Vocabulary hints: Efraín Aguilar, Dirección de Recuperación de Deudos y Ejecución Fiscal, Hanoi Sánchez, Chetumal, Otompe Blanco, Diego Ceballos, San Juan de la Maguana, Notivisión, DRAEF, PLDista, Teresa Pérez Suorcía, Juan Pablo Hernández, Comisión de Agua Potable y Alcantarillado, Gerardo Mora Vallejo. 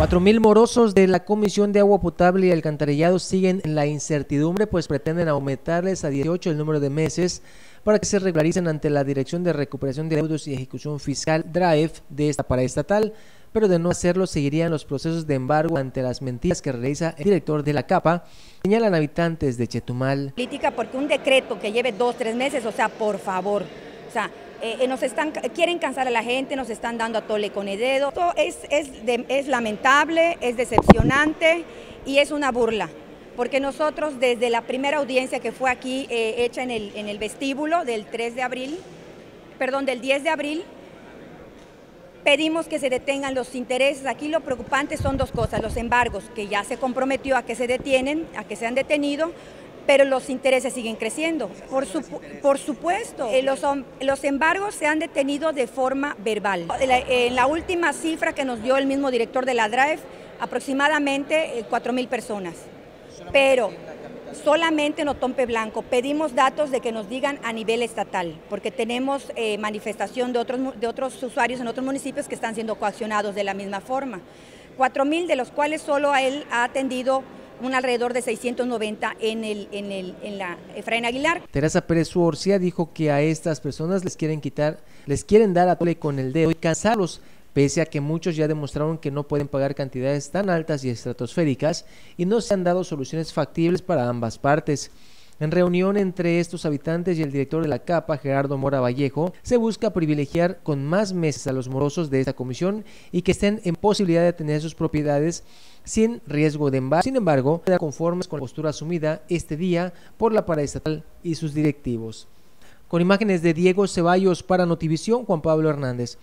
4.000 morosos de la Comisión de Agua Potable y Alcantarillado siguen en la incertidumbre, pues pretenden aumentarles a 18 el número de meses para que se regularicen ante la Dirección de Recuperación de Deudos y Ejecución Fiscal, DRAEF, de esta paraestatal, pero de no hacerlo seguirían los procesos de embargo ante las mentiras que realiza el director de la CAPA, señalan habitantes de Chetumal. Política porque un decreto que lleve 2 o 3 meses, o sea, por favor, o sea, quieren cansar a la gente, nos están dando a tole con el dedo. Esto es lamentable, es decepcionante y es una burla, porque nosotros desde la primera audiencia que fue aquí hecha en el vestíbulo del 10 de abril, pedimos que se detengan los intereses. Aquí lo preocupante son 2 cosas: los embargos, que ya se comprometió a que se detienen, a que se han detenido, pero los intereses siguen creciendo. Por supuesto, los embargos se han detenido de forma verbal. En la última cifra que nos dio el mismo director de la DRAEF, aproximadamente 4.000 personas, pero solamente en Otompe Blanco. Pedimos datos de que nos digan a nivel estatal, porque tenemos manifestación de otros usuarios en otros municipios que están siendo coaccionados de la misma forma. 4.000, de los cuales solo a él ha atendido un alrededor de 690 en la Efraín Aguilar. Teresa Pérez Suorcía dijo que a estas personas les quieren dar a tole con el dedo y cansarlos, pese a que muchos ya demostraron que no pueden pagar cantidades tan altas y estratosféricas y no se han dado soluciones factibles para ambas partes. En reunión entre estos habitantes y el director de la CAPA, Gerardo Mora Vallejo, se busca privilegiar con más meses a los morosos de esta comisión y que estén en posibilidad de tener sus propiedades sin riesgo de embargo. Sin embargo, quedan conformes con la postura asumida este día por la paraestatal y sus directivos. Con imágenes de Diego Ceballos para Notivisión, Juan Pablo Hernández.